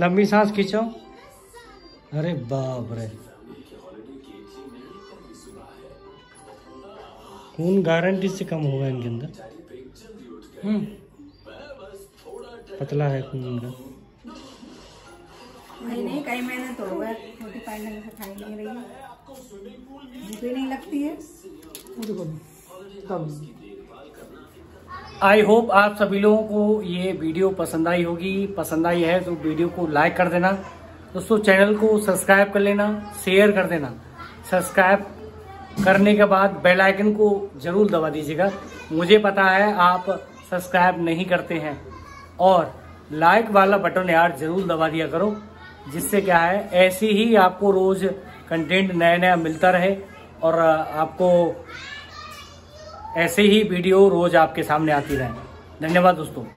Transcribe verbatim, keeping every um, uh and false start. लंबी सांस खींचो। अरे बाप रे, खून गारंटी से कम होगा इनके अंदर, पतला है खून इनका। नहीं कई महीने तो होगा, नहीं रही भूख नहीं लगती है। आई होप आप सभी लोगों को ये वीडियो पसंद आई होगी। पसंद आई है तो वीडियो को लाइक कर देना दोस्तों, चैनल को सब्सक्राइब कर लेना, शेयर कर देना। सब्सक्राइब करने के बाद बेल आइकन को जरूर दबा दीजिएगा। मुझे पता है आप सब्सक्राइब नहीं करते हैं, और लाइक वाला बटन यार जरूर दबा दिया करो, जिससे क्या है ऐसे ही आपको रोज कंटेंट नया नया मिलता रहे और आपको ऐसे ही वीडियो रोज आपके सामने आती रहे। धन्यवाद दोस्तों।